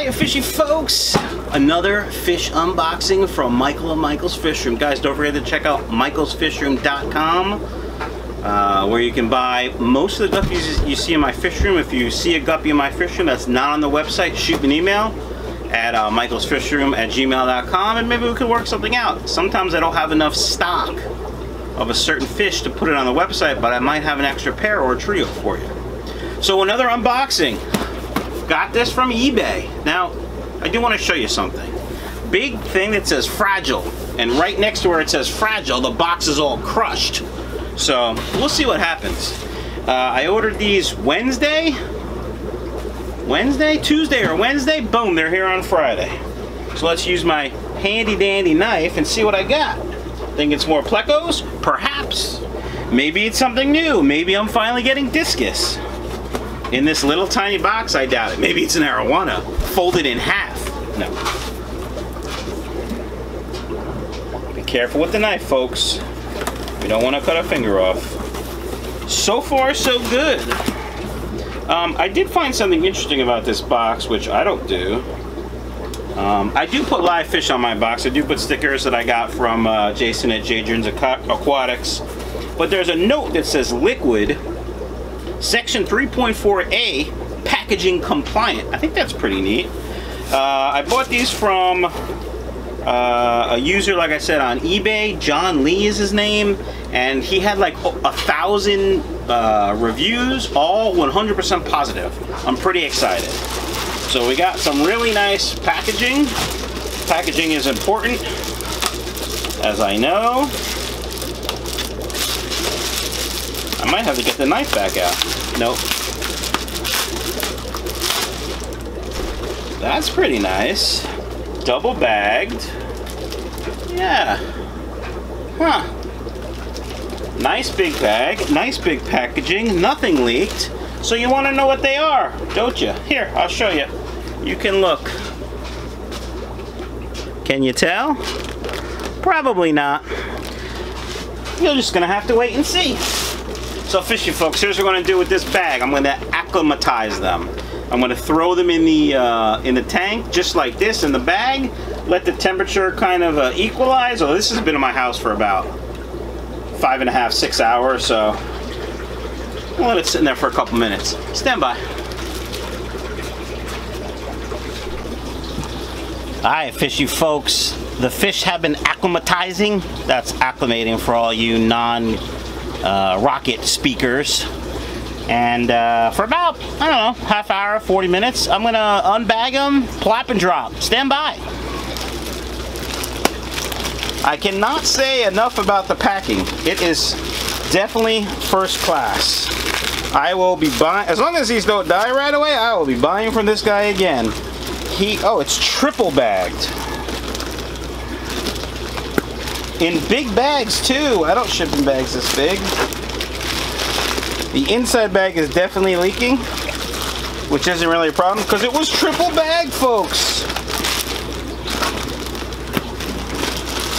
Hiya fishy folks! Another fish unboxing from Michael and Michael's Fish Room. Guys, don't forget to check out michaelsfishroom.com where you can buy most of the guppies you see in my fish room. If you see a guppy in my fish room that's not on the website, shoot me an email at michaelsfishroom@gmail.com and maybe we can work something out. Sometimes I don't have enough stock of a certain fish to put it on the website, but I might have an extra pair or a trio for you. So another unboxing. Got this from eBay. Now, I do want to show you something. Big thing that says fragile, and right next to where it says fragile, the box is all crushed. So we'll see what happens. I ordered these Tuesday or Wednesday. Boom, they're here on Friday. So let's use my handy dandy knife and see what I got. Think it's more plecos? Perhaps. Maybe it's something new. Maybe I'm finally getting discus. In this little tiny box, I doubt it. Maybe it's an Arowana, folded in half. No. Be careful with the knife, folks. We don't want to cut our finger off. So far, so good. I did find something interesting about this box, which I don't do. I do put live fish on my box. I do put stickers that I got from Jason at J. Jones Aquatics. But there's a note that says liquid, Section 3.4A, packaging compliant. I think that's pretty neat. I bought these from a user, like I said, on eBay. John Lee is his name, and he had like 1,000 reviews, all 100% positive. I'm pretty excited. So we got some really nice packaging. Packaging is important, as I know. I might have to get the knife back out. Nope. That's pretty nice. Double bagged. Yeah. Huh. Nice big bag. Nice big packaging. Nothing leaked. So you want to know what they are, don't you? Here, I'll show you. You can look. Can you tell? Probably not. You're just going to have to wait and see. So fishy folks, here's what we're going to do with this bag. I'm going to acclimatize them. I'm going to throw them in the tank, just like this, in the bag. Let the temperature kind of equalize. Oh, this has been in my house for about 5 and a half, 6 hours, so I'll let it sit in there for a couple minutes. Stand by. Alright, fishy folks. The fish have been acclimatizing. That's acclimating for all you non-rocket speakers. And for about, I don't know, half hour, 40 minutes, I'm going to unbag them, plop and drop. Stand by. I cannot say enough about the packing. It is definitely first class. I will be buying, as long as these don't die right away, I will be buying from this guy again. Oh, it's triple bagged. In big bags too. I don't ship in bags this big. The inside bag is definitely leaking, which isn't really a problem because it was triple bagged, folks.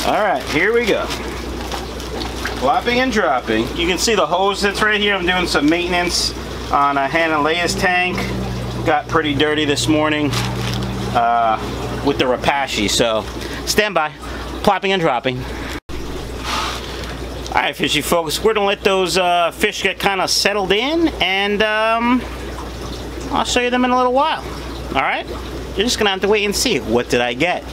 All right, here we go. Flopping and dropping. You can see the hose that's right here. I'm doing some maintenance on a Hanalea's tank. Got pretty dirty this morning with the repashi, so stand by. Plopping and dropping. All right, fishy folks, we're gonna let those fish get kind of settled in, and I'll show you them in a little while. All right, you're just gonna have to wait and see. What did I get?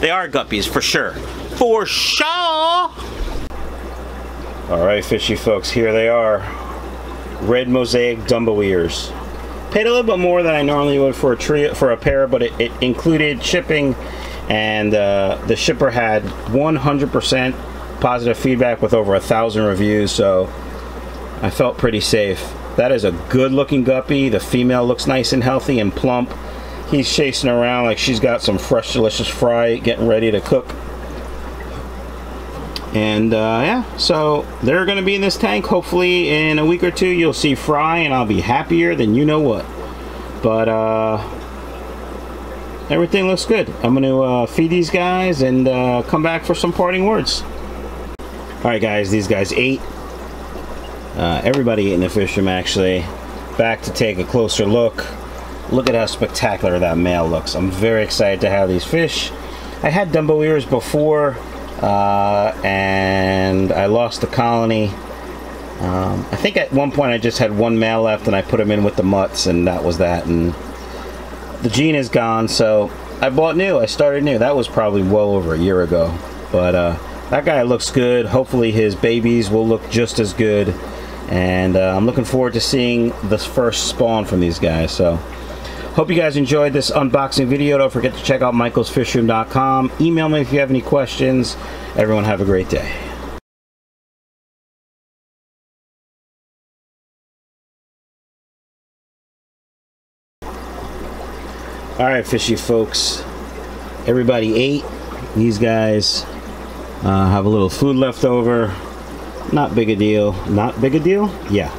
They are guppies for sure, for sure. All right, fishy folks, here they are, red mosaic dumbo ears. Paid a little bit more than I normally would for a trio, for a pair, but it included shipping. And the shipper had 100% positive feedback with over 1,000 reviews, so I felt pretty safe. That is a good looking guppy. The female looks nice and healthy and plump. He's chasing around like she's got some fresh delicious fry getting ready to cook. And yeah, so they're gonna be in this tank. Hopefully in a week or two you'll see fry and I'll be happier than you know what. But everything looks good. I'm going to feed these guys and come back for some parting words. All right, guys, these guys ate. Everybody ate in the fish room, actually. Back to take a closer look. Look at how spectacular that male looks. I'm very excited to have these fish. I had dumbo ears before, and I lost the colony. I think at one point I just had one male left, and I put him in with the mutts, and that was that. And the gene is gone, so I bought new. I started new. That was probably well over a year ago. But that guy looks good. Hopefully his babies will look just as good. And I'm looking forward to seeing the first spawn from these guys. So hope you guys enjoyed this unboxing video. Don't forget to check out michaelsfishroom.com. Email me if you have any questions. Everyone have a great day. All right, fishy folks, everybody ate. These guys have a little food left over. Not big a deal. Not big a deal? Yeah.